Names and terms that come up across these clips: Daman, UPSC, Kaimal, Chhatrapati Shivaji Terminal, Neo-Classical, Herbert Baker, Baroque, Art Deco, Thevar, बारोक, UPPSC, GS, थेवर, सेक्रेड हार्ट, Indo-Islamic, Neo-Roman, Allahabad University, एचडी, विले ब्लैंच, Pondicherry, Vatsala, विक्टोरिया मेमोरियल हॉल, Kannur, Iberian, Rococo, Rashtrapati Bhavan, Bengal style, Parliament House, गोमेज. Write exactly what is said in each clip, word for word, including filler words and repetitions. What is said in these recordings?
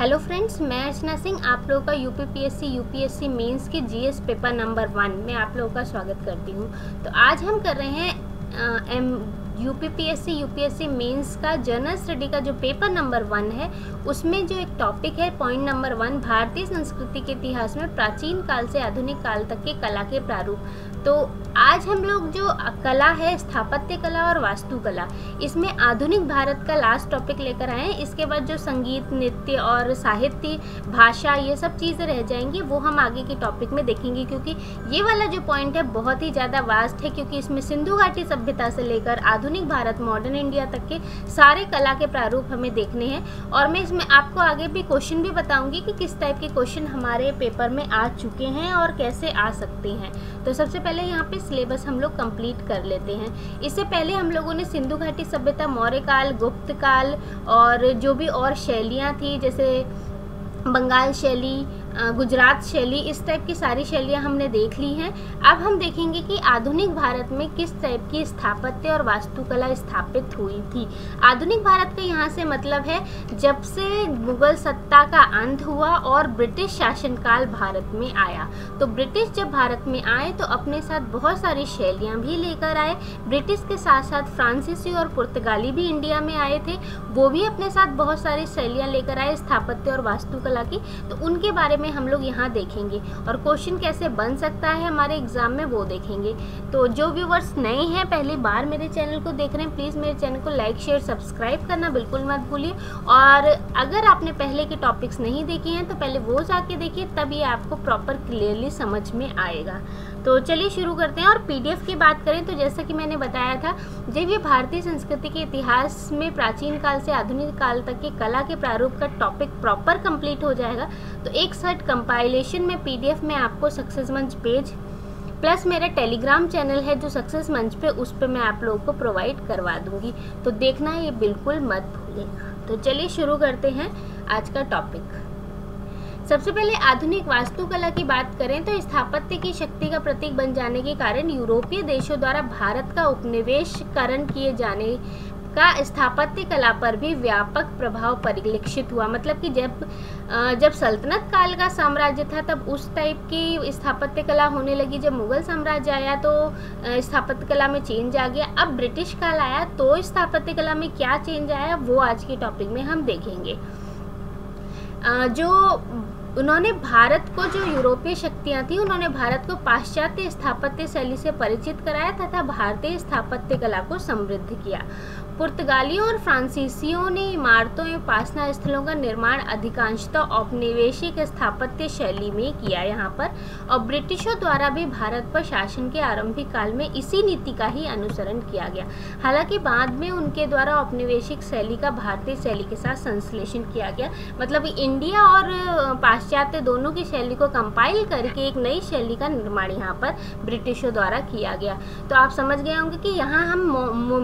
Hello friends, मैं अर्चना सिंह आप लोगों का यूपीपीएससी यूपीएससी मेंस के जीएस पेपर नंबर वन में आप लोगों का स्वागत करती हूं। तो आज हम कर रहे हैं एम यूपीपीएससी यूपीएससी मेंस का जनरल स्टडी का जो पेपर नंबर वन है उसमें जो एक टॉपिक है पॉइंट नंबर वन, भारतीय संस्कृति के इतिहास में प्राचीन काल से आधुनिक काल तक के कला के प्रारूप। तो आज हम लोग जो कला है स्थापत्य कला और वास्तुकला, इसमें आधुनिक भारत का लास्ट टॉपिक लेकर आए हैं। इसके बाद जो संगीत, नृत्य और साहित्य, भाषा, ये सब चीज़ें रह जाएंगी, वो हम आगे के टॉपिक में देखेंगे, क्योंकि ये वाला जो पॉइंट है बहुत ही ज़्यादा वास्ट है, क्योंकि इसमें सिंधु घाटी सभ्यता से लेकर आधुनिक भारत, मॉडर्न इंडिया तक के सारे कला के प्रारूप हमें देखने हैं। और मैं इसमें आपको आगे भी क्वेश्चन भी बताऊंगी कि किस टाइप के क्वेश्चन हमारे पेपर में आ चुके हैं और कैसे आ सकते हैं। तो सबसे पहले यहाँ पे सिलेबस हम लोग कंप्लीट कर लेते हैं। इससे पहले हम लोगों ने सिंधु घाटी सभ्यता, मौर्य काल, गुप्त काल और जो भी और शैलियाँ थी जैसे बंगाल शैली, गुजरात शैली, इस टाइप की सारी शैलियाँ हमने देख ली हैं। अब हम देखेंगे कि आधुनिक भारत में किस टाइप की स्थापत्य और वास्तुकला स्थापित हुई थी। आधुनिक भारत का यहाँ से मतलब है जब से मुगल सत्ता का अंत हुआ और ब्रिटिश शासनकाल भारत में आया। तो ब्रिटिश जब भारत में आए तो अपने साथ बहुत सारी शैलियाँ भी लेकर आए। ब्रिटिश के साथ साथ फ्रांसीसी और पुर्तगाली भी इंडिया में आए थे, वो भी अपने साथ बहुत सारी शैलियाँ लेकर आए स्थापत्य और वास्तुकला की। तो उनके बारे में हम लोग यहाँ देखेंगे और क्वेश्चन कैसे बन सकता है हमारे एग्जाम में वो देखेंगे। तो जो व्यूवर्स नए हैं, पहली बार मेरे चैनल को देख रहे हैं, प्लीज़ मेरे चैनल को लाइक, शेयर, सब्सक्राइब करना बिल्कुल मत भूलिए। और अगर आपने पहले के टॉपिक्स नहीं देखे हैं तो पहले वो जाके देखिए, तब ये आपको प्रॉपर क्लियरली समझ में आएगा। तो चलिए शुरू करते हैं। और पीडीएफ की बात करें तो जैसा कि मैंने बताया था, जब ये भारतीय संस्कृति के इतिहास में प्राचीन काल से आधुनिक काल तक के कला के प्रारूप का टॉपिक प्रॉपर कंप्लीट हो जाएगा तो एक सर्ट कंपाइलेशन में पीडीएफ में आपको सक्सेस मंच पेज प्लस मेरा टेलीग्राम चैनल है जो सक्सेस मंच पे, उस पर मैं आप लोगों को प्रोवाइड करवा दूँगी। तो देखना ये बिल्कुल मत भूलिएगा। तो चलिए शुरू करते हैं आज का टॉपिक। सबसे पहले आधुनिक वास्तुकला की बात करें तो स्थापत्य की शक्ति का प्रतीक बन जाने के कारण यूरोपीय देशों द्वारा भारत का उपनिवेशीकरण किए जाने का स्थापत्य कला पर भी व्यापक प्रभाव परिलक्षित हुआ। मतलब कि जब जब सल्तनत काल का साम्राज्य था तब उस टाइप की स्थापत्य कला होने लगी। जब मुगल साम्राज्य आया तो स्थापत्य कला में चेंज आ गया। अब ब्रिटिश काल आया तो स्थापत्य कला में क्या चेंज आया वो आज के टॉपिक में हम देखेंगे। जो उन्होंने भारत को, जो यूरोपीय शक्तियाँ थीं, उन्होंने भारत को पाश्चात्य स्थापत्य शैली से परिचित कराया तथा भारतीय स्थापत्य कला को समृद्ध किया। पुर्तगालियों और फ्रांसीसियों ने इमारतों एवं उपासना स्थलों का निर्माण अधिकांशतः औपनिवेशिक स्थापत्य शैली में किया यहाँ पर। और ब्रिटिशों द्वारा भी भारत पर शासन के आरंभिक काल में इसी नीति का ही अनुसरण किया गया। हालांकि बाद में उनके द्वारा औपनिवेशिक शैली का भारतीय शैली के साथ संश्लेषण किया गया। मतलब इंडिया और पाश्चात्य दोनों की शैली को कंपाइल करके एक नई शैली का निर्माण यहाँ पर ब्रिटिशों द्वारा किया गया। तो आप समझ गए होंगे कि यहाँ हम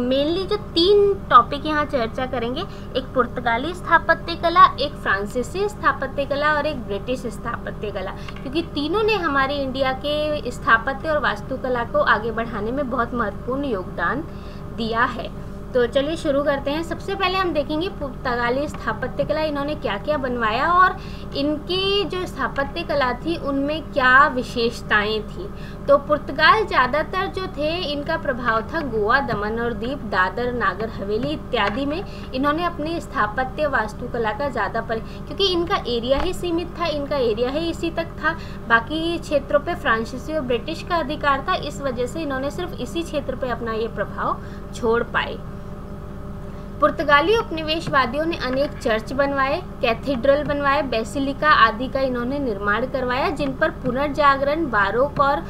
मेनली जो तीन टॉपिक यहाँ चर्चा करेंगे, एक पुर्तगाली स्थापत्य कला, एक फ्रांसीसी स्थापत्य कला और एक ब्रिटिश स्थापत्य कला, क्योंकि तीनों ने हमारे इंडिया के स्थापत्य और वास्तुकला को आगे बढ़ाने में बहुत महत्वपूर्ण योगदान दिया है। तो चलिए शुरू करते हैं। सबसे पहले हम देखेंगे पुर्तगाली स्थापत्य कला, इन्होंने क्या क्या बनवाया और इनकी जो स्थापत्य कला थी उनमें क्या विशेषताएं थी। तो पुर्तगाल ज़्यादातर जो थे, इनका प्रभाव था गोवा, दमन और दीप, दादर, नागर हवेली इत्यादि में। इन्होंने अपने स्थापत्य वास्तुकला का ज़्यादा पर, क्योंकि इनका एरिया ही सीमित था, इनका एरिया ही इसी तक था, बाकी क्षेत्रों पर फ्रांसीसी और ब्रिटिश का अधिकार था। इस वजह से इन्होंने सिर्फ इसी क्षेत्र पर अपना ये प्रभाव छोड़ पाए। पुर्तगाली उपनिवेशवादियों ने अनेक चर्च बनवाए, कैथेड्रल बनवाए, बेसिलिका आदि का इन्होंने निर्माण करवाया, जिन पर पुनर्जागरण, बारोक और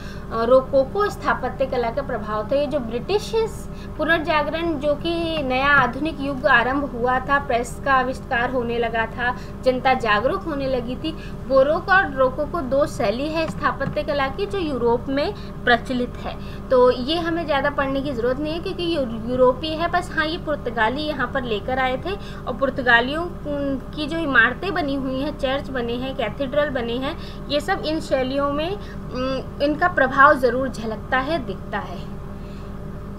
रोकोको स्थापत्य कला का प्रभाव था। ये जो ब्रिटिश पुनर्जागरण, जो कि नया आधुनिक युग आरंभ हुआ था, प्रेस का आविष्कार होने लगा था, जनता जागरूक होने लगी थी। बोरोक और रोकोको दो शैली है स्थापत्य कला की जो यूरोप में प्रचलित है। तो ये हमें ज़्यादा पढ़ने की ज़रूरत नहीं है क्योंकि ये यूरोपीय है, बस हाँ ये पुर्तगाली यहाँ पर लेकर आए थे। और पुर्तगालियों की जो इमारतें बनी हुई हैं, चर्च बने हैं, कैथेड्रल बने हैं, ये सब इन शैलियों में इनका प्रभाव ज़रूर झलकता है, दिखता है।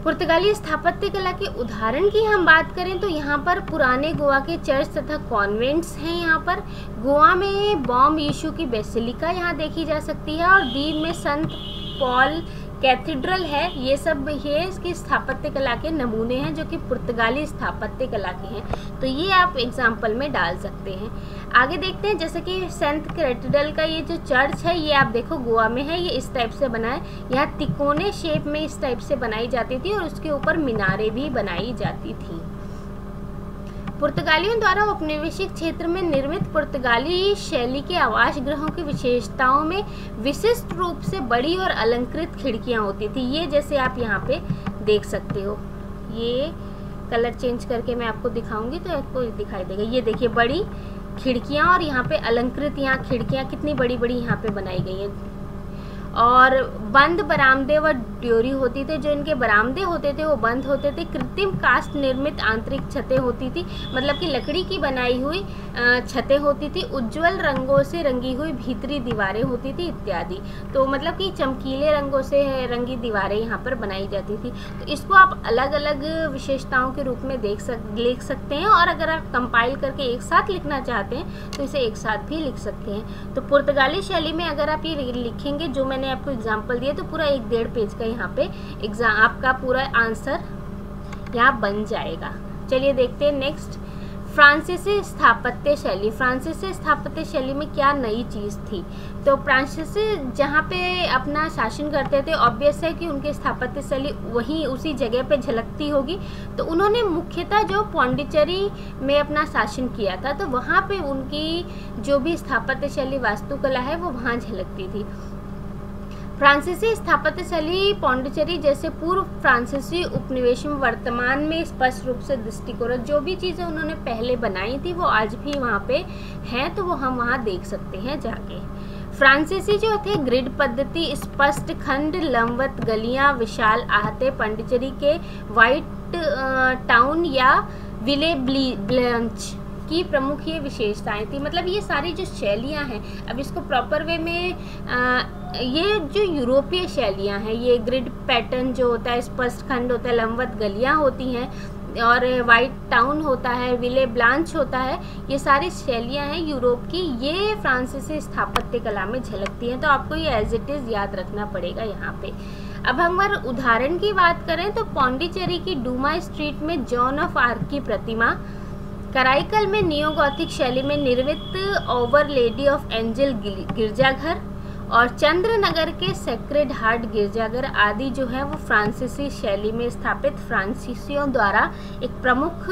पुर्तगाली स्थापत्य कला के उदाहरण की हम बात करें तो यहाँ पर पुराने गोवा के चर्च तथा कॉन्वेंट्स हैं। यहाँ पर गोवा में बॉम यीशु की बेसिलिका यहाँ देखी जा सकती है और दीव में संत पॉल कैथेड्रल है। ये सब ये इसकी स्थापत्य कला के नमूने हैं जो कि पुर्तगाली स्थापत्य कला के हैं, तो ये आप एग्जाम्पल में डाल सकते हैं। आगे देखते हैं जैसे कि सेंट कैथेड्रल का ये जो चर्च है ये आप देखो गोवा में है, ये इस टाइप से बना है। यहाँ तिकोने शेप में इस टाइप से बनाई जाती थी और उसके ऊपर मीनारें भी बनाई जाती थी। पुर्तगालियों द्वारा औपनिवेशिक क्षेत्र में निर्मित पुर्तगाली शैली के आवास गृहों की विशेषताओं में विशिष्ट रूप से बड़ी और अलंकृत खिड़कियां होती थी। ये जैसे आप यहाँ पे देख सकते हो, ये कलर चेंज करके मैं आपको दिखाऊंगी तो आपको दिखाई देगा। ये देखिए बड़ी खिड़कियां और यहाँ पे अलंकृत, यहाँ खिड़कियाँ कितनी बड़ी बड़ी यहाँ पे बनाई गई हैं। और बंद बरामदे व ड्योरी होती थे, जो इनके बरामदे होते थे वो बंद होते थे। कृत्रिम कास्ट निर्मित आंतरिक छतें होती थी, मतलब कि लकड़ी की बनाई हुई छतें होती थी। उज्जवल रंगों से रंगी हुई भीतरी दीवारें होती थी इत्यादि। तो मतलब कि चमकीले रंगों से रंगी दीवारें यहाँ पर बनाई जाती थी। तो इसको आप अलग अलग विशेषताओं के रूप में देख सक लिख सकते हैं और अगर आप कंपाइल करके एक साथ लिखना चाहते हैं तो इसे एक साथ भी लिख सकते हैं। तो पुर्तगाली शैली में अगर आप ये लिखेंगे जो मैंने आपको एग्जाम्पल दिया तो पूरा एक डेढ़ पेज का यहाँ पे एग्जाम आपका पूरा आंसर यहाँ बन जाएगा। चलिए देखते हैं नेक्स्ट, फ्रांसीसी स्थापत्य शैली। फ्रांसीसी स्थापत्य शैली में क्या नई चीज़ थी? तो फ्रांसीसी जहाँ पे अपना शासन करते थे, ऑब्वियस है कि उनकी स्थापत्य शैली वहीं उसी जगह पे झलकती होगी। तो उन्होंने मुख्यतः जो पौंडीचेरी में अपना शासन किया था तो वहाँ पे उनकी जो भी स्थापत्य शैली वास्तुकला है वो वहाँ झलकती थी। फ्रांसीसी स्थापत्य शैली पौंडीचेरी जैसे पूर्व फ्रांसीसी उपनिवेश में वर्तमान में स्पष्ट रूप से दृष्टिकोण, जो भी चीज़ें उन्होंने पहले बनाई थी वो आज भी वहाँ पे हैं, तो वो हम वहाँ देख सकते हैं जाके। फ्रांसीसी जो थे ग्रिड पद्धति, स्पष्ट खंड, लंबवत गलियाँ, विशाल आहते। पौंडीचेरी के वाइट टाउन या विले ब्लैंच की प्रमुख ये विशेषताएं थी। मतलब ये सारी जो शैलियाँ हैं, अब इसको प्रॉपर वे में आ, ये जो यूरोपीय शैलियाँ हैं, ये ग्रिड पैटर्न जो होता है, स्पष्ट खंड होता है, लंबवत गलियाँ होती हैं और वाइट टाउन होता है, विले ब्लांच होता है, ये सारी शैलियाँ हैं यूरोप की, ये फ्रांसीसी स्थापत्य कला में झलकती हैं। तो आपको ये एज इट इज़ याद रखना पड़ेगा यहाँ पे। अब हम अगर उदाहरण की बात करें तो पौंडीचेरी की डूमा स्ट्रीट में जॉन ऑफ आर्क की प्रतिमा, कराईकल में नियोगॉथिक शैली में निर्मित ओवर लेडी ऑफ एंजल गिरजाघर और चंद्रनगर के सेक्रेड हार्ट गिरजाघर आदि जो है वो फ्रांसीसी शैली में स्थापित फ्रांसीसियों द्वारा एक प्रमुख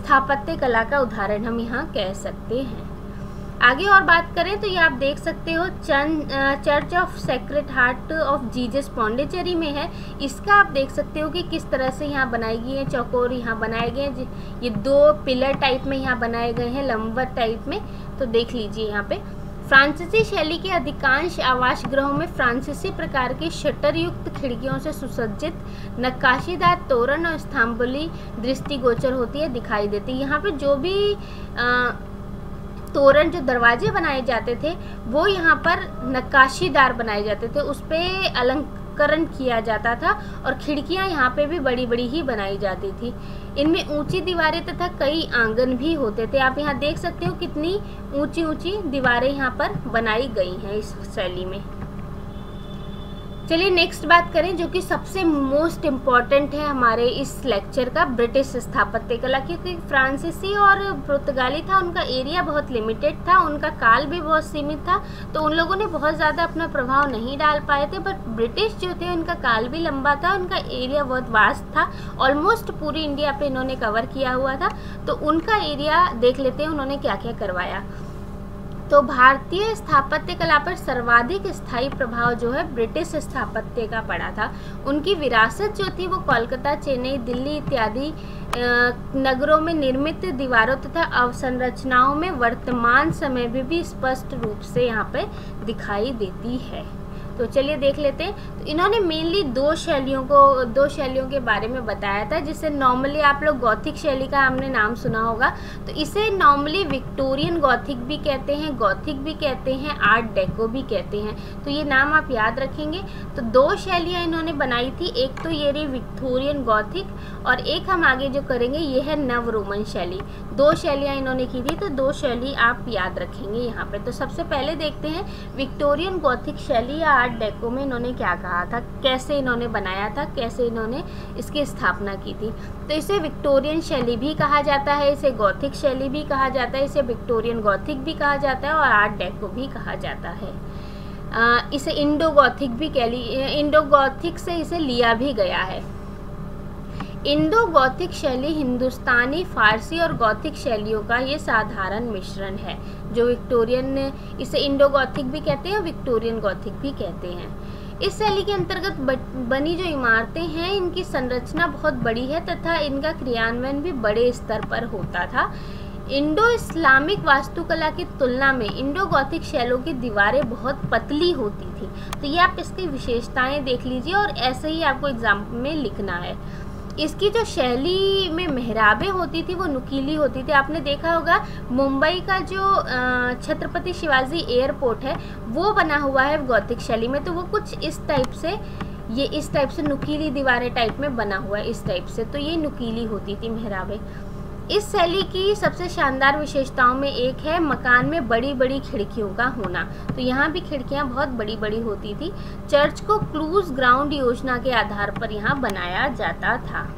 स्थापत्य कला का उदाहरण हम यहाँ कह सकते हैं। आगे और बात करें तो ये आप देख सकते हो चन church of सेक्रेड हार्ट of Jesus Pondicherry में है। इसका आप देख सकते हो कि किस तरह से यहाँ बनाई गई है, चौकोर यहाँ बनाए गए हैं, ये दो पिलर टाइप में यहाँ बनाए गए हैं लंबवत टाइप में, तो देख लीजिए यहाँ पे। फ्रांसीसी शैली के अधिकांश आवास गृहों में फ्रांसीसी प्रकार की शटरयुक्त खिड़कियों से सुसज्जित नक्काशीदार तोरण और स्तंभली दृष्टिगोचर होती है, दिखाई देती है। यहाँ पे जो भी आ, तोरण जो दरवाजे बनाए जाते थे वो यहाँ पर नक्काशीदार बनाए जाते थे, उस पर अलंकरण किया जाता था और खिड़कियाँ यहाँ पे भी बड़ी बड़ी ही बनाई जाती थी। इनमें ऊंची दीवारें तथा कई आंगन भी होते थे। आप यहाँ देख सकते हो कितनी ऊंची ऊंची दीवारें यहाँ पर बनाई गई हैं इस शैली में। चलिए नेक्स्ट बात करें जो कि सबसे मोस्ट इम्पॉर्टेंट है हमारे इस लेक्चर का, ब्रिटिश स्थापत्य कला। क्योंकि फ्रांसीसी और पुर्तगाली था, उनका एरिया बहुत लिमिटेड था, उनका काल भी बहुत सीमित था, तो उन लोगों ने बहुत ज़्यादा अपना प्रभाव नहीं डाल पाए थे। बट ब्रिटिश जो थे उनका काल भी लंबा था, उनका एरिया बहुत वास्ट था, ऑलमोस्ट पूरी इंडिया पे इन्होंने कवर किया हुआ था। तो उनका एरिया देख लेते हैं उन्होंने क्या क्या करवाया। तो भारतीय स्थापत्य कला पर सर्वाधिक स्थायी प्रभाव जो है ब्रिटिश स्थापत्य का पड़ा था। उनकी विरासत जो थी वो कोलकाता, चेन्नई, दिल्ली इत्यादि नगरों में निर्मित दीवारों तथा अवसंरचनाओं में वर्तमान समय में भी स्पष्ट रूप से यहाँ पे दिखाई देती है। तो चलिए देख लेते हैं। इन्होंने मेनली दो शैलियों को दो शैलियों के बारे में बताया था, जिससे नॉर्मली आप लोग गॉथिक शैली का हमने नाम सुना होगा, तो इसे नॉर्मली विक्टोरियन गॉथिक भी कहते हैं, गॉथिक भी कहते हैं, आर्ट डेको भी कहते हैं, तो ये नाम आप याद रखेंगे। तो दो शैलियाँ इन्होंने बनाई थी, एक तो ये रही विक्टोरियन गॉथिक और एक हम आगे जो करेंगे ये है नव रोमन शैली। दो शैलियाँ इन्होंने की थी, तो दो शैली आप याद रखेंगे यहाँ पर। तो सबसे पहले देखते हैं विक्टोरियन गॉथिक शैली या आर्ट डेको में इन्होंने क्या कहा था, कैसे इन्होंने बनाया था, कैसे इन्होंने इसकी स्थापना की थी। तो इसे विक्टोरियन शैली भी कहा जाता है, इसे गॉथिक शैली भी कहा जाता है, इसे विक्टोरियन गॉथिक भी कहा जाता है और आर्ट डेको भी कहा जाता है। आ, इसे इंडो गॉथिक भी कह ली, इंडो गॉथिक से इसे लिया भी गया है। इंडो गॉथिक शैली हिंदुस्तानी, फारसी और गॉथिक शैलियों का ये साधारण मिश्रण है, जो विक्टोरियन, इसे इंडो गॉथिक भी कहते हैं और विक्टोरियन गॉथिक भी कहते हैं। इस शैली के अंतर्गत बनी जो इमारतें हैं इनकी संरचना बहुत बड़ी है तथा इनका क्रियान्वयन भी बड़े स्तर पर होता था। इंडो इस्लामिक वास्तुकला की तुलना में इंडो गॉथिक शैलों की दीवारें बहुत पतली होती थी। तो ये आप इसकी विशेषताएं देख लीजिए और ऐसे ही आपको एग्जाम में लिखना है। इसकी जो शैली में मेहराबें होती थी वो नुकीली होती थी। आपने देखा होगा मुंबई का जो छत्रपति शिवाजी एयरपोर्ट है वो बना हुआ है गॉथिक शैली में, तो वो कुछ इस टाइप से, ये इस टाइप से नुकीली दीवारें टाइप में बना हुआ है इस टाइप से, तो ये नुकीली होती थी मेहराबें। इस शैली की सबसे शानदार विशेषताओं में एक है मकान में बड़ी बड़ी खिड़कियों का होना। तो यहाँ भी खिड़कियाँ बहुत बड़ी बड़ी होती थी। चर्च को क्रूज ग्राउंड योजना के आधार पर यहाँ बनाया जाता था।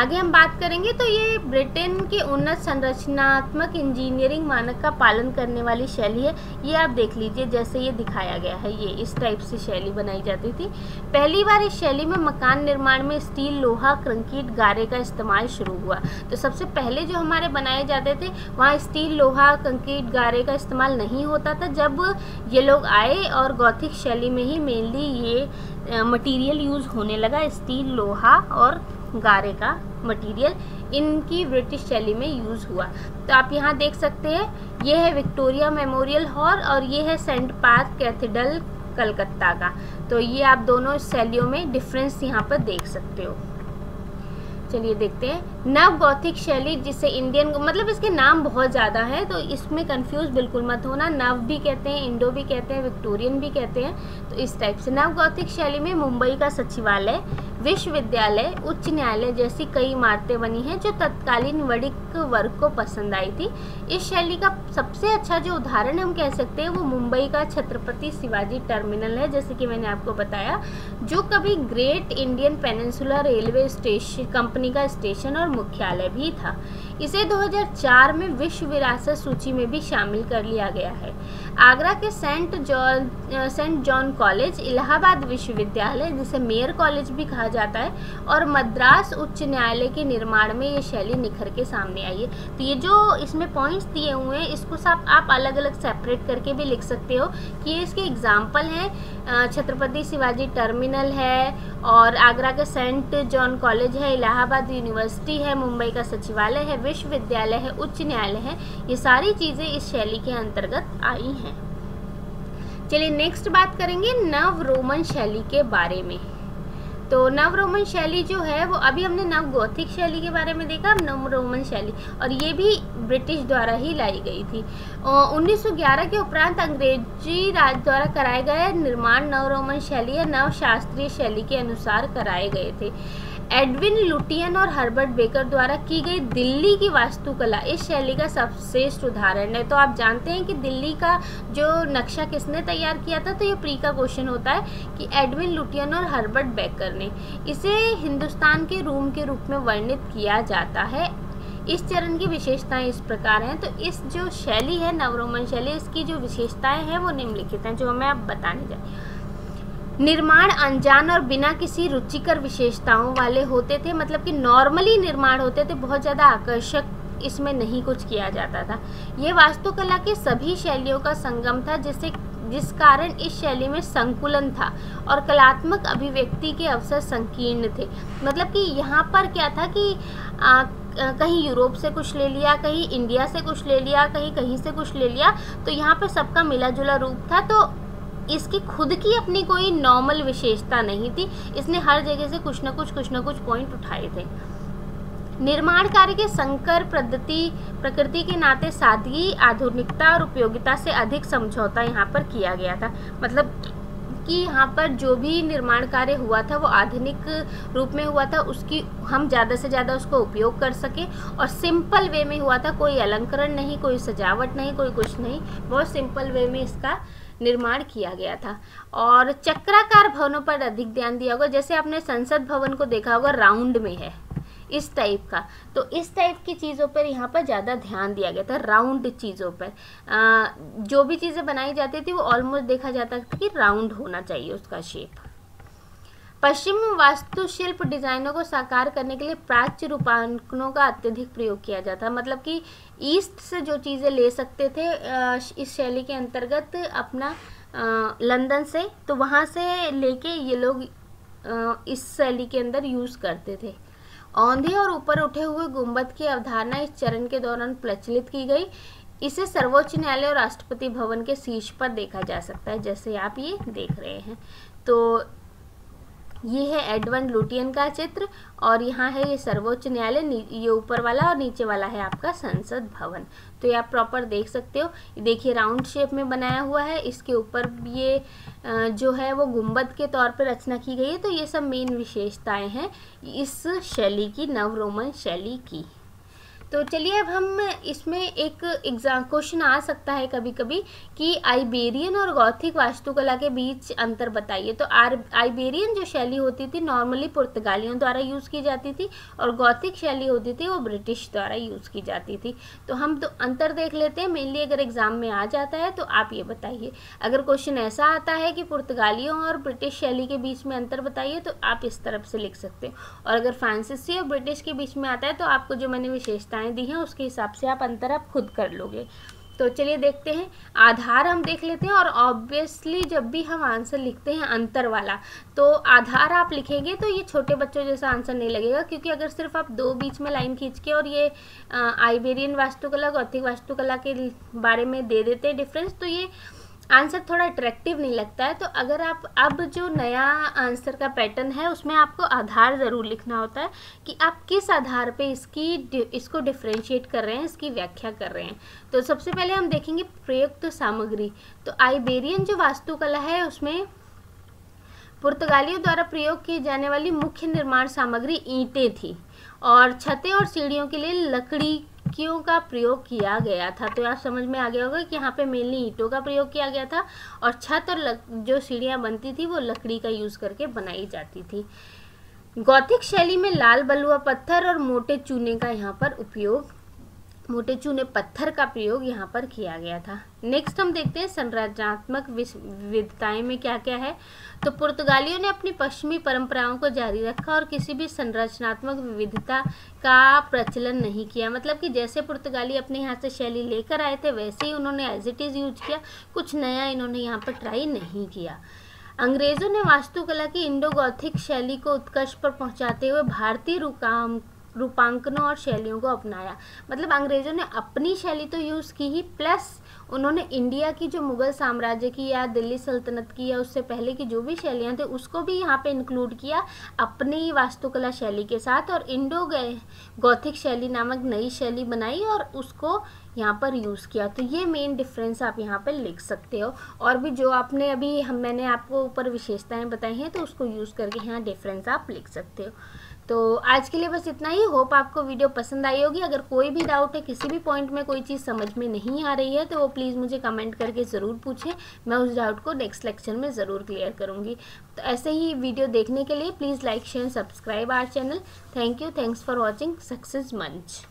आगे हम बात करेंगे तो ये ब्रिटेन के उन्नत संरचनात्मक इंजीनियरिंग मानक का पालन करने वाली शैली है। ये आप देख लीजिए जैसे ये दिखाया गया है, ये इस टाइप से शैली बनाई जाती थी। पहली बार इस शैली में मकान निर्माण में स्टील, लोहा, कंक्रीट, गारे का इस्तेमाल शुरू हुआ। तो सबसे पहले जो हमारे बनाए जाते थे वहाँ स्टील, लोहा, कंक्रीट, गारे का इस्तेमाल नहीं होता था। जब ये लोग आए और गॉथिक शैली में ही मेनली ये मटीरियल यूज़ होने लगा, स्टील, लोहा और गारे का मटेरियल इनकी ब्रिटिश शैली में यूज़ हुआ। तो आप यहाँ देख सकते हैं, यह है विक्टोरिया मेमोरियल हॉल और ये है सेंट पाथ कैथेड्रल कलकत्ता का। तो ये आप दोनों शैलियों में डिफरेंस यहाँ पर देख सकते हो। चलिए देखते हैं नव गॉथिक शैली, जिसे इंडियन, मतलब इसके नाम बहुत ज़्यादा है तो इसमें कंफ्यूज बिल्कुल मत होना। नव भी कहते हैं, इंडो भी कहते हैं, विक्टोरियन भी कहते हैं। तो इस टाइप से नव गॉथिक शैली में मुंबई का सचिवालय, विश्वविद्यालय, उच्च न्यायालय जैसी कई इमारतें बनी हैं जो तत्कालीन वणिक वर्ग को पसंद आई थी। इस शैली का सबसे अच्छा जो उदाहरण हम कह सकते हैं वो मुंबई का छत्रपति शिवाजी टर्मिनल है, जैसे कि मैंने आपको बताया, जो कभी Great Indian Peninsula Railway station company का स्टेशन और मुख्यालय भी था। इसे दो हज़ार चार में विश्व विरासत सूची में भी शामिल कर लिया गया है। आगरा के saint John saint John college, Allahabad विश्वविद्यालय जिसे मेयर कॉलेज भी कहा जाता है, और मद्रास उच्च न्यायालय के निर्माण में ये शैली निखर के सामने आई है। तो ये जो इसमें पॉइंट्स दिए हुए हैं इसको सब आप अलग अलग सेपरेट करके भी लिख सकते हो कि ये इसके एग्जाम्पल हैं। छत्रपति शिवाजी टर्मिनल है और आगरा का सेंट जॉन कॉलेज है, इलाहाबाद यूनिवर्सिटी है, मुंबई का सचिवालय है, विश्वविद्यालय है, उच्च न्यायालय है, ये सारी चीज़ें इस शैली के अंतर्गत आई हैं। चलिए नेक्स्ट बात करेंगे नव रोमन शैली के बारे में। तो नव रोमन शैली जो है वो, अभी हमने नव गॉथिक शैली के बारे में देखा, अब नव रोमन शैली, और ये भी ब्रिटिश द्वारा ही लाई गई थी। उन्नीस सौ ग्यारह के उपरांत अंग्रेजी राज द्वारा कराए गए निर्माण नव रोमन शैली या नव शास्त्रीय शैली के अनुसार कराए गए थे। एडविन लुटियन और हर्बर्ट बेकर द्वारा की गई दिल्ली की वास्तुकला इस शैली का सर्वश्रेष्ठ उदाहरण है। तो आप जानते हैं कि दिल्ली का जो नक्शा किसने तैयार किया था, तो ये प्री का क्वेश्चन होता है कि एडविन लुटियन और हर्बर्ट बेकर ने। इसे हिंदुस्तान के रूम के रूप में वर्णित किया जाता है। इस चरण की विशेषताएं इस प्रकार हैं। तो इस जो शैली है नवरोमन शैली, इसकी जो विशेषताएँ हैं वो निम्नलिखित हैं, जो हमें आप बताने जाए। निर्माण अनजान और बिना किसी रुचिकर विशेषताओं वाले होते थे, मतलब कि नॉर्मली निर्माण होते थे, बहुत ज़्यादा आकर्षक इसमें नहीं कुछ किया जाता था। ये वास्तुकला के सभी शैलियों का संगम था, जिससे जिस कारण इस शैली में संकुलन था और कलात्मक अभिव्यक्ति के अवसर संकीर्ण थे। मतलब कि यहाँ पर क्या था कि आ, कहीं यूरोप से कुछ ले लिया, कहीं इंडिया से कुछ ले लिया, कहीं कहीं से कुछ ले लिया, तो यहाँ पर सबका मिला जुला रूप था। तो इसकी खुद की अपनी कोई नॉर्मल विशेषता नहीं थी, इसने हर जगह से कुछ ना कुछ कुछ ना कुछ पॉइंट उठाए थे। निर्माण कार्य के संकर पद्धति प्रकृति के नाते सादगी, आधुनिकता और उपयोगिता से अधिक समझौता यहाँ पर किया गया था। मतलब कि यहाँ पर जो भी निर्माण कार्य हुआ था वो आधुनिक रूप में हुआ था, उसकी हम ज़्यादा से ज़्यादा उसको उपयोग कर सकें, और सिंपल वे में हुआ था, कोई अलंकरण नहीं, कोई सजावट नहीं, कोई कुछ नहीं, बहुत सिंपल वे में इसका निर्माण किया गया था। और चक्राकार भवनों पर अधिक ध्यान दिया होगा, जैसे आपने संसद भवन को देखा होगा राउंड में है इस टाइप का, तो इस टाइप की चीज़ों पर यहाँ पर ज़्यादा ध्यान दिया गया था, राउंड चीज़ों पर। आ, जो भी चीज़ें बनाई जाती थी वो ऑलमोस्ट देखा जाता था कि राउंड होना चाहिए उसका शेप। पश्चिम वास्तुशिल्प डिज़ाइनों को साकार करने के लिए प्राच्य रूपांकनों का अत्यधिक प्रयोग किया जाता, मतलब कि ईस्ट से जो चीज़ें ले सकते थे इस शैली के अंतर्गत अपना लंदन से, तो वहाँ से लेके ये लोग इस शैली के अंदर यूज़ करते थे। औंधे और ऊपर उठे हुए गुंबद की अवधारणा इस चरण के दौरान प्रचलित की गई। इसे सर्वोच्च न्यायालय और राष्ट्रपति भवन के शीर्ष पर देखा जा सकता है, जैसे आप ये देख रहे हैं। तो ये है एडवन लुटियन का चित्र, और यहाँ है ये सर्वोच्च न्यायालय, ये ऊपर वाला, और नीचे वाला है आपका संसद भवन। तो ये आप प्रॉपर देख सकते हो, देखिए राउंड शेप में बनाया हुआ है, इसके ऊपर ये जो है वो गुंबद के तौर पर रचना की गई है। तो ये सब मेन विशेषताएं हैं इस शैली की, नव रोमन शैली की। तो चलिए अब हम इसमें एक एग्जाम क्वेश्चन आ सकता है कभी कभी कि आइबेरियन और गौथिक वास्तुकला के बीच अंतर बताइए। तो आर आइबेरियन जो शैली होती थी नॉर्मली पुर्तगालियों द्वारा यूज़ की जाती थी, और गौथिक शैली होती थी वो ब्रिटिश द्वारा यूज़ की जाती थी। तो हम तो अंतर देख लेते हैं, मेनली अगर एग्ज़ाम में आ जाता है तो आप ये बताइए। अगर क्वेश्चन ऐसा आता है कि पुर्तगालियों और ब्रिटिश शैली के बीच में अंतर बताइए, तो आप इस तरफ से लिख सकते हो। और अगर फ्रांसीसी और ब्रिटिश के बीच में आता है तो आपको जो मैंने विशेषता दी हैं उसके हिसाब से आप अंतर आप खुद कर लोगे। तो चलिए देखते हैं, आधार हम देख लेते हैं। और ऑब्वियसली जब भी हम आंसर लिखते हैं अंतर वाला, तो आधार आप लिखेंगे तो ये छोटे बच्चों जैसा आंसर नहीं लगेगा, क्योंकि अगर सिर्फ आप दो बीच में लाइन खींच के और ये आइबेरियन वास्तुकला गौथिक वास्तुकला के बारे में दे देते हैं डिफरेंस, तो ये आंसर थोड़ा अट्रैक्टिव नहीं लगता है। तो अगर आप अब जो नया आंसर का पैटर्न है उसमें आपको आधार ज़रूर लिखना होता है कि आप किस आधार पे इसकी इसको डिफ्रेंशिएट कर रहे हैं, इसकी व्याख्या कर रहे हैं। तो सबसे पहले हम देखेंगे प्रयुक्त सामग्री। तो आइबेरियन जो वास्तुकला है उसमें पुर्तगालियों द्वारा प्रयोग की जाने वाली मुख्य निर्माण सामग्री ईंटें थी, और छतें और सीढ़ियों के लिए लकड़ी ईंटों का प्रयोग किया गया था। तो आप समझ में आ गया होगा कि यहाँ पे मेनली ईंटों का प्रयोग किया गया था, और छत और लक, जो सीढ़ियाँ बनती थी वो लकड़ी का यूज़ करके बनाई जाती थी। गौथिक शैली में लाल बलुआ पत्थर और मोटे चूने का यहाँ पर उपयोग मोटे चूने पत्थर का प्रयोग यहाँ पर किया गया था। नेक्स्ट हम देखते हैं संरचनात्मक विविधताएं में क्या क्या है। तो पुर्तगालियों ने अपनी पश्चिमी परंपराओं को जारी रखा और किसी भी संरचनात्मक विविधता का प्रचलन नहीं किया। मतलब कि जैसे पुर्तगाली अपने यहाँ से शैली लेकर आए थे वैसे ही उन्होंने एज इट इज़ यूज किया, कुछ नया इन्होंने यहाँ पर ट्राई नहीं किया। अंग्रेज़ों ने वास्तुकला की इंडो गौथिक शैली को उत्कर्ष पर पहुँचाते हुए भारतीय रुकाम रूपांकनों और शैलियों को अपनाया। मतलब अंग्रेज़ों ने अपनी शैली तो यूज़ की ही, प्लस उन्होंने इंडिया की जो मुग़ल साम्राज्य की या दिल्ली सल्तनत की या उससे पहले की जो भी शैलियाँ थी उसको भी यहाँ पे इंक्लूड किया अपनी वास्तुकला शैली के साथ, और इंडो गौथिक शैली नामक नई शैली बनाई और उसको यहाँ पर यूज़ किया। तो ये मेन डिफरेंस आप यहाँ पर लिख सकते हो, और भी जो आपने अभी हम मैंने आपको ऊपर विशेषताएँ बताई हैं तो उसको यूज़ करके यहाँ डिफरेंस आप लिख सकते हो। तो आज के लिए बस इतना ही। होप आपको वीडियो पसंद आई होगी। अगर कोई भी डाउट है, किसी भी पॉइंट में कोई चीज़ समझ में नहीं आ रही है, तो वो प्लीज़ मुझे कमेंट करके ज़रूर पूछें, मैं उस डाउट को नेक्स्ट लेक्चर में ज़रूर क्लियर करूँगी। तो ऐसे ही वीडियो देखने के लिए please like share subscribe our channel. Thank you, thanks for watching success मंच।